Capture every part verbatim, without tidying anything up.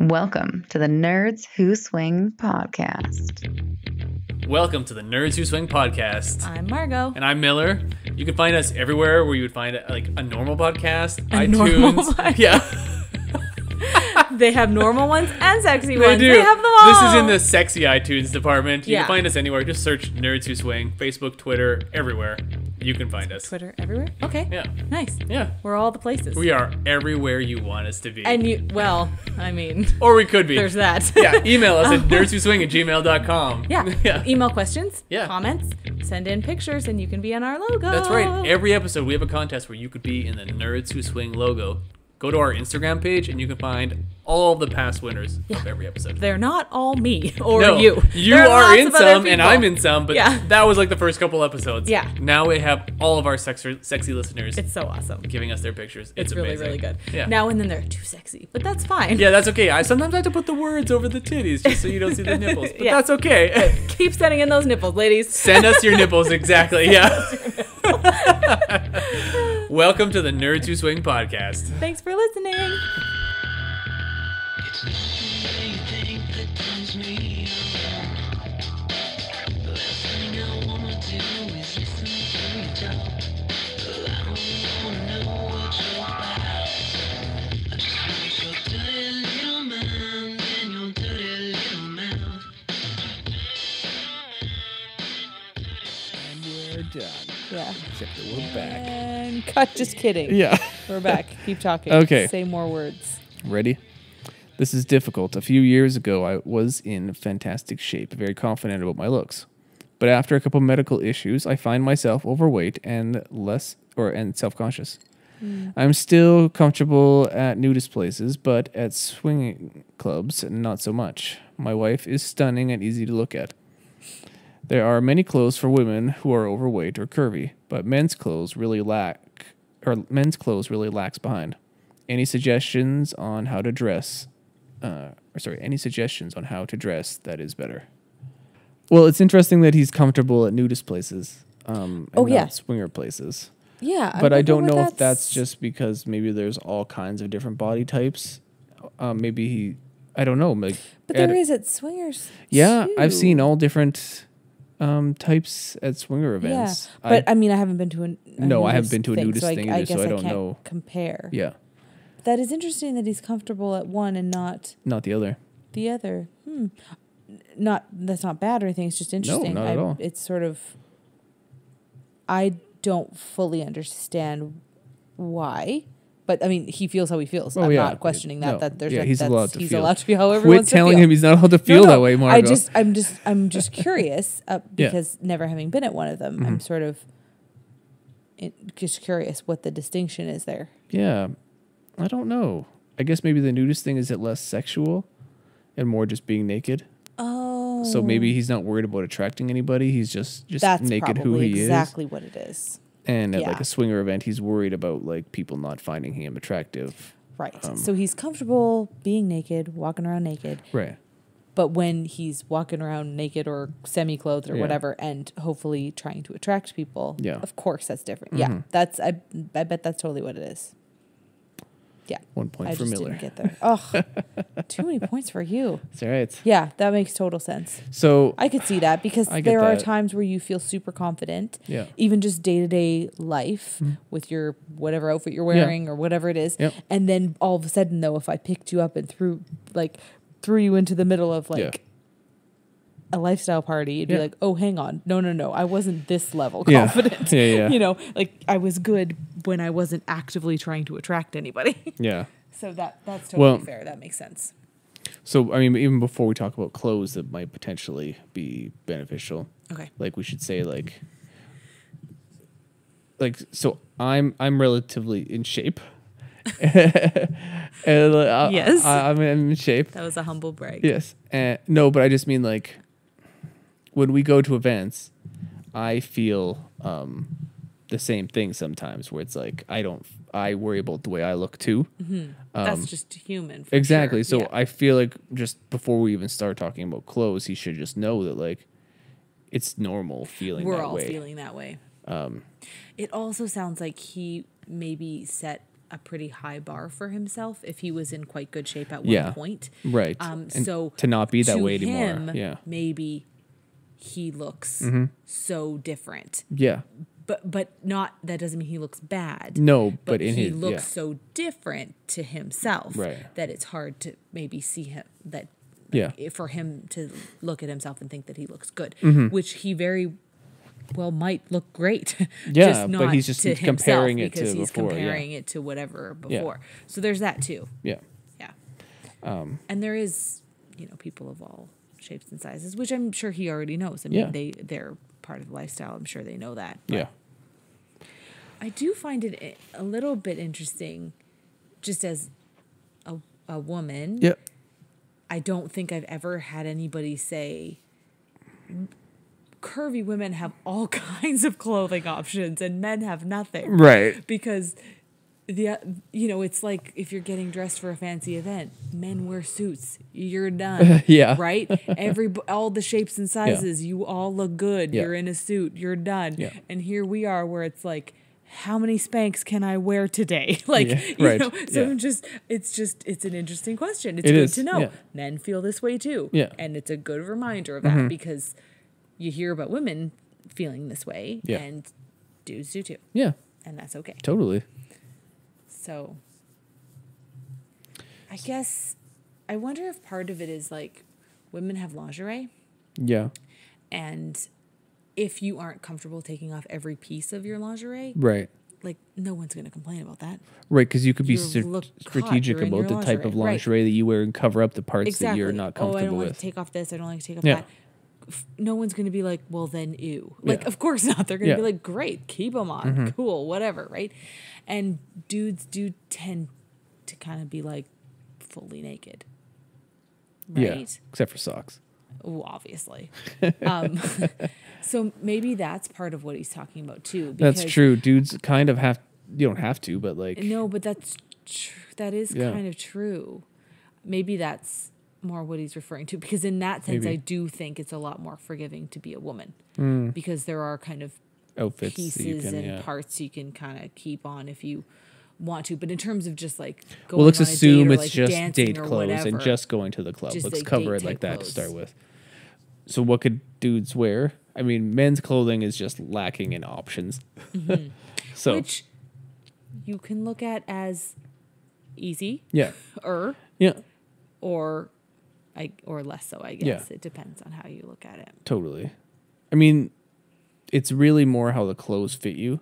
Welcome to the Nerds Who Swing podcast. Welcome to the Nerds Who Swing podcast. I'm Margo. And I'm Miller. You can find us everywhere where you would find like a normal podcast, a iTunes. Normal podcast. Yeah. They have normal ones and sexy they ones. Do. They have them all. This is in the sexy iTunes department. You yeah. can find us anywhere. Just search Nerds Who Swing, Facebook, Twitter, everywhere. You can find us. Twitter, everywhere? Okay. Yeah. Nice. Yeah. We're all the places. We are everywhere you want us to be. And you, well, I mean. Or we could be. There's that. Yeah. Email us at nerdswhoswing at gmail dot com. Yeah. yeah. Email questions. Yeah. Comments. Send in pictures and you can be on our logo. That's right. Every episode we have a contest where you could be in the Nerds Who Swing logo. Go to our Instagram page and you can find all the past winners yeah. of every episode. They're not all me or no, you. You are, are in some and I'm in some, but yeah. that was like the first couple episodes. Yeah. Now we have all of our sexy, sexy listeners. It's so awesome. Giving us their pictures. It's, it's really, amazing. really good. Yeah. Now and then they're too sexy, but that's fine. Yeah, that's okay. I sometimes have to put the words over the titties just so you don't see the nipples, but yeah. that's okay. Keep sending in those nipples, ladies. Send us your nipples, exactly. Yeah. Welcome to the Nerds Who Swing podcast. Thanks for listening. It's not anything that turns me on. The last thing I want to do is listen to you talk. I don't want to know what you're about. I just want your dirty little mind and your dirty little mouth. And we're done. Yeah. Except that we're back. And cut. Just kidding. Yeah. We're back. Keep talking. Okay. Say more words. Ready? This is difficult. A few years ago, I was in fantastic shape, very confident about my looks. But after a couple medical issues, I find myself overweight and less, or and self-conscious. Mm. I'm still comfortable at nudist places, but at swinging clubs, not so much. My wife is stunning and easy to look at. There are many clothes for women who are overweight or curvy, but men's clothes really lack, or men's clothes really lacks behind. Any suggestions on how to dress? Uh, or sorry, any suggestions on how to dress that is better? Well, it's interesting that he's comfortable at nudist places, um, and oh, not yeah. swinger places. Yeah, but I, I don't know that's... if that's just because maybe there's all kinds of different body types. Uh, maybe he, I don't know. Like, but there at, is at swingers. Yeah, too. I've seen all different. Um, types at swinger events. Yeah, but I, I mean, I haven't been to a, a no, I haven't been to a nudist thing, thing so I, either, I guess so I, I don't can't know. Compare. Yeah, but that is interesting that he's comfortable at one and not not the other. The other, hmm. not that's not bad or anything. It's just interesting. No, not I, at all. It's sort of. I don't fully understand why. But, I mean, he feels how he feels. Oh, I'm yeah. not questioning that. No. That there's yeah, like, he's that's, allowed to he's feel. allowed to be however Quit he wants to feel. telling him he's not allowed to feel no, no. that way, Margo. I just, I'm just, I'm just curious uh, because yeah. never having been at one of them, mm-hmm. I'm sort of it, just curious what the distinction is there. Yeah. I don't know. I guess maybe the nudist thing is it less sexual and more just being naked. Oh. So maybe he's not worried about attracting anybody. He's just, just that's naked who he exactly is. That's exactly what it is. And at yeah. like a swinger event, he's worried about like people not finding him attractive. Right. Um, so he's comfortable being naked, walking around naked. Right. But when he's walking around naked or semi-clothed or yeah. whatever, and hopefully trying to attract people, yeah. of course that's different. Mm-hmm. Yeah. That's I. I bet that's totally what it is. Yeah. One point I for just Miller. Didn't get there. Oh, too many points for you. It's all right. Yeah, that makes total sense. So I could see that because there that. are times where you feel super confident. Yeah. Even just day to day life mm. with your whatever outfit you're wearing yeah. or whatever it is, yep. and then all of a sudden though, if I picked you up and threw like threw you into the middle of like. Yeah. a lifestyle party, you'd yeah. be like, oh, hang on. No, no, no. I wasn't this level yeah. confident. Yeah, yeah. You know, like I was good when I wasn't actively trying to attract anybody. Yeah. So that that's totally well, fair. That makes sense. So, I mean, even before we talk about clothes that might potentially be beneficial. Okay. Like we should say like, like, so I'm, I'm relatively in shape. and, uh, yes. I, I'm in shape. That was a humble brag. Yes. Uh, no, but I just mean like, when we go to events, I feel um, the same thing sometimes where it's like, I don't, I worry about the way I look too. Mm-hmm. um, That's just human. For exactly. Sure. So yeah. I feel like just before we even start talking about clothes, he should just know that like, it's normal feeling We're that way. We're all feeling that way. Um, it also sounds like he maybe set a pretty high bar for himself if he was in quite good shape at one yeah, point. Right. Um, so to not be that way anymore. Yeah. Maybe he looks mm-hmm. so different. Yeah. But but not that doesn't mean he looks bad. No, but, but in he his, looks yeah. so different to himself right. that it's hard to maybe see him that like, yeah. for him to look at himself and think that he looks good, mm-hmm. which he very well might look great. Yeah, just not but he's just to comparing it to because he's before, comparing yeah. it to whatever before. Yeah. So there's that too. Yeah, yeah. Um, and there is you know people of all shapes and sizes, which I'm sure he already knows. I mean, yeah. they they're part of the lifestyle. I'm sure they know that. Yeah. I do find it a little bit interesting, just as a a woman. Yep. I don't think I've ever had anybody say curvy women have all kinds of clothing options and men have nothing. Right. Because the you know, it's like if you're getting dressed for a fancy event, men wear suits. You're done. yeah. Right? Every all the shapes and sizes, yeah. you all look good. Yeah. You're in a suit. You're done. Yeah. And here we are where it's like how many Spanx can I wear today? Like, yeah, you right. know, so yeah. I'm just, it's just, it's an interesting question. It's it good is. to know. Yeah. Men feel this way too. Yeah. And it's a good reminder of that mm-hmm. because you hear about women feeling this way yeah. and dudes do too. Yeah. And that's okay. Totally. So I guess, I wonder if part of it is like women have lingerie. Yeah. And if you aren't comfortable taking off every piece of your lingerie, right? Like no one's going to complain about that, right? Because you could be st strategic about the lingerie. type of lingerie right. that you wear and cover up the parts exactly. that you're not comfortable with. Oh, I don't with. like to take off this. I don't like to take off yeah. that. F no one's going to be like, well, then ew. Like, yeah. of course not. They're going to yeah. be like, great, keep them on, mm-hmm. cool, whatever, right? And dudes do tend to kind of be like fully naked, right? Yeah, except for socks. Oh, obviously. Um, so maybe that's part of what he's talking about too. That's true. Dudes kind of have, you don't have to, but like. No, but that's, tr that is yeah. kind of true. Maybe that's more what he's referring to because in that sense, maybe. I do think it's a lot more forgiving to be a woman mm. because there are kind of outfits, pieces can, and yeah. parts you can kind of keep on if you want to, but in terms of just like going well, let's on a assume date it's like just date clothes whatever, and just going to the club. Let's like cover it like that clothes. to start with. So what could dudes wear? I mean, men's clothing is just lacking in options. Mm-hmm. So which you can look at as easy, yeah, or yeah, or I or less so. I guess yeah. it depends on how you look at it. Totally. I mean, it's really more how the clothes fit you.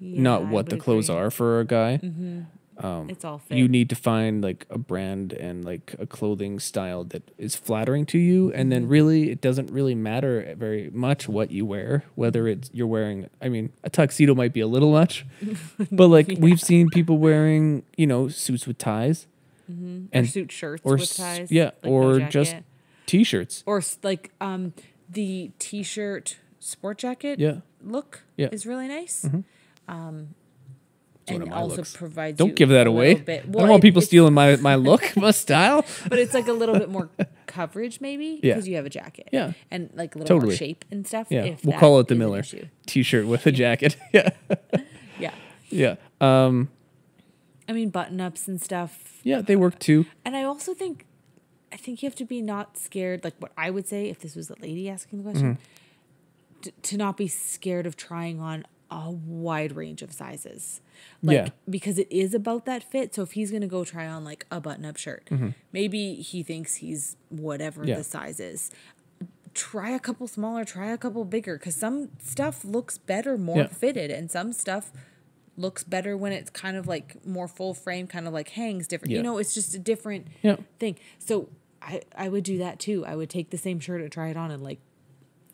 Yeah, not what the clothes agree. are for a guy. Mm-hmm. um, it's all fit. You need to find like a brand and like a clothing style that is flattering to you. And then really, it doesn't really matter very much what you wear, whether it's you're wearing, I mean, a tuxedo might be a little much, but like yeah. we've seen people wearing, you know, suits with ties mm-hmm. and or suit shirts or with ties. Yeah. Like or no just t-shirts or like um, the t-shirt sport jacket yeah. look yeah. is really nice. Mm-hmm. Um, and also provides. Don't give that away. Well, I don't want it, people stealing my my look, my style. But it's like a little bit more coverage, maybe, because yeah. you have a jacket. Yeah, and like a little totally. more shape and stuff. Yeah, if we'll call it the Miller T-shirt with a jacket. Yeah, yeah, yeah. Um, I mean button ups and stuff. Yeah, they work too. And I also think, I think you have to be not scared. Like what I would say if this was a lady asking the question, mm-hmm. to, to not be scared of trying on a wide range of sizes, like yeah. because it is about that fit. So if he's going to go try on like a button up shirt, mm-hmm. maybe he thinks he's whatever yeah. the size is. Try a couple smaller, try a couple bigger. Cause some stuff looks better, more yeah. fitted, and some stuff looks better when it's kind of like more full frame, kind of like hangs different, yeah. you know, it's just a different yeah. thing. So I, I would do that too. I would take the same shirt and try it on in like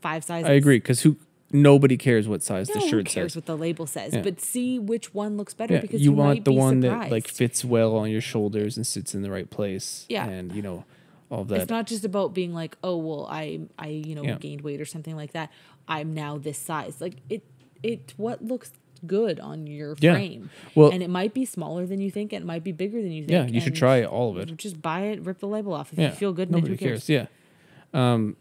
five sizes. I agree. Cause who, Nobody cares what size no, the shirt who cares says. what the label says, yeah. but see which one looks better yeah. because you, you want might the be one surprised. that like fits well on your shoulders and sits in the right place. Yeah, and you know all of that. It's not just about being like, oh well, I I you know yeah. gained weight or something like that. I'm now this size. Like it it what looks good on your yeah. frame. Well, and it might be smaller than you think. And it might be bigger than you think. Yeah, you should try all of it. Just buy it, rip the label off if yeah. you feel good. Nobody and who cares. cares. Yeah. Um.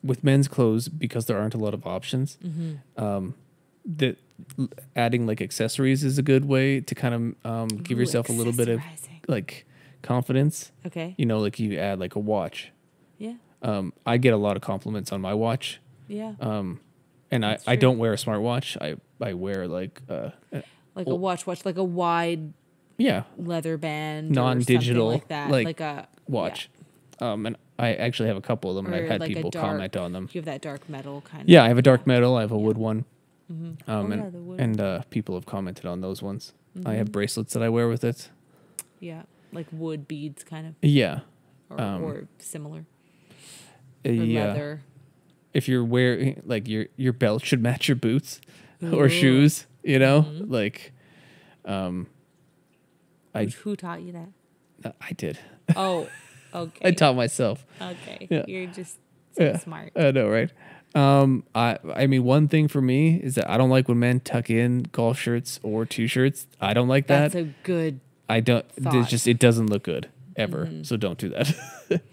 With men's clothes, because there aren't a lot of options, mm-hmm. um, that adding like accessories is a good way to kind of um, give Ooh, yourself a little bit of like confidence. Okay. You know, like you add like a watch. Yeah. Um, I get a lot of compliments on my watch. Yeah. Um, and I, I don't wear a smartwatch. I I wear like uh, like old, a watch watch like a wide yeah leather band non-digital like that like, like a watch. Yeah. Um, and I actually have a couple of them, or and I've had like people dark, comment on them. You have that dark metal kind of. Yeah, I have a dark metal. I have a yeah. wood one. Mm-hmm. um, oh, and yeah, the wood. and uh, people have commented on those ones. Mm-hmm. I have bracelets that I wear with it. Yeah, like wood beads kind of. Yeah. Or, um, or similar. Or yeah. leather. If you're wearing, like, your your belt should match your boots Ooh. or shoes, you know? Mm-hmm. Like, um, I... Who taught you that? I did. Oh, okay. I taught myself. Okay. Yeah. You're just so yeah. smart. I know, right? Um, I, I mean, one thing for me is that I don't like when men tuck in golf shirts or t-shirts. I don't like that. That's a good I don't. It's just, it doesn't look good, ever. Mm-hmm. So don't do that.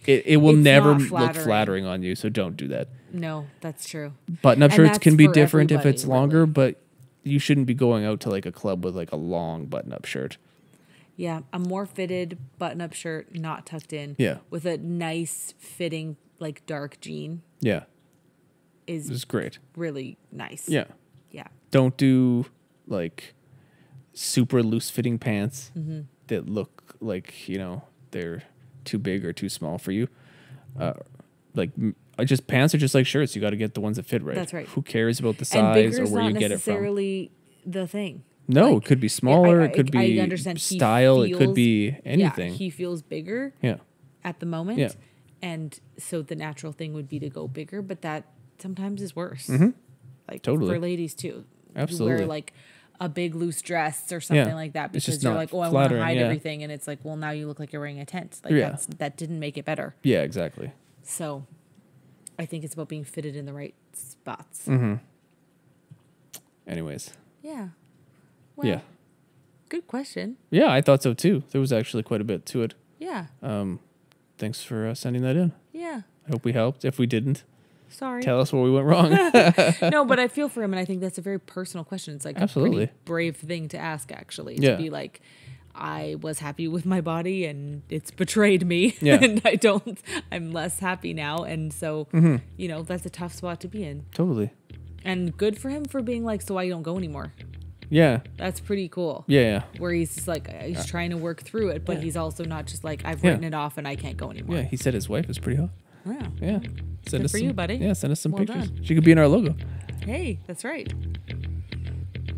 it it will it's never flattering. look flattering on you, so don't do that. No, that's true. Button-up shirts can be different if it's longer, really. But you shouldn't be going out to like a club with like a long button-up shirt. Yeah, a more fitted button-up shirt, not tucked in. Yeah. With a nice fitting like dark jean. Yeah. Is it's great. Really nice. Yeah. Yeah. Don't do like super loose fitting pants mm-hmm. that look like, you know, they're too big or too small for you. Uh, like just pants are just like shirts. You got to get the ones that fit right. That's right. Who cares about the size or where you get it from? Necessarily the thing. No, like, it could be smaller. Yeah, I, I, it could be I understand style. Feels, it could be anything. Yeah, he feels bigger. Yeah. At the moment. Yeah. And so the natural thing would be to go bigger, but that sometimes is worse. Mm-hmm. Like totally. For ladies too. Absolutely. You wear like a big loose dress or something yeah. like that because you're like, oh, I want to hide yeah. everything, and it's like, well, now you look like you're wearing a tent. Like yeah. that's, that didn't make it better. Yeah, exactly. So. I think it's about being fitted in the right spots. Mm-hmm. Anyways. Yeah. Well, yeah. Good question. Yeah, I thought so too. There was actually quite a bit to it. Yeah. Um, thanks for uh, sending that in. Yeah. I hope we helped. If we didn't, sorry. Tell us where we went wrong. No, but I feel for him, and I think that's a very personal question. It's like Absolutely. a pretty brave thing to ask, actually. Yeah. To be like, I was happy with my body and it's betrayed me yeah. and I don't, I'm less happy now. And so, mm-hmm. you know, that's a tough spot to be in. Totally. And good for him for being like, so I don't go anymore. Yeah. That's pretty cool. Yeah. yeah. Where he's just like, he's yeah. trying to work through it, but yeah. he's also not just like, I've yeah. written it off and I can't go anymore. Yeah. He said his wife is pretty hot. Wow. Yeah. Send good us for some, you, buddy. Yeah. Send us some well pictures. Done. She could be in our logo. Hey, that's right.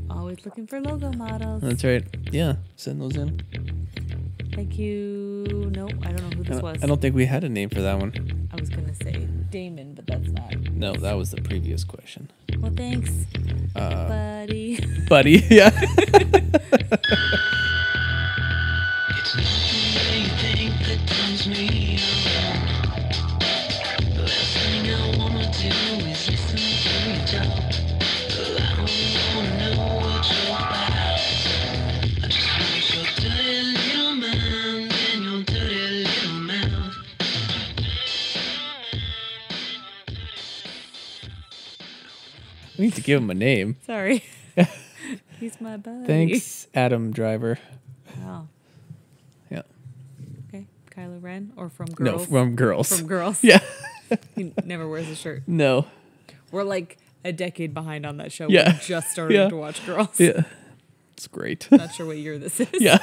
Always looking for logo models. That's right. Yeah, send those in. Thank you. No, I don't know who this I was. I don't think we had a name for that one. I was going to say Damon, but that's not. No, that was the previous question. Well, thanks, uh, buddy. Buddy, yeah. It's nothing you think that turns me on. The last thing I want to do is listen to you talk. We need to give him a name. Sorry. He's my buddy. Thanks, Adam Driver. Wow. Yeah. Okay. Kylo Ren or from Girls? No, from Girls. From Girls. Yeah. He never wears a shirt. No. We're like a decade behind on that show. Yeah. We just started yeah. to watch Girls. Yeah. It's great. Not sure what year this is. Yeah.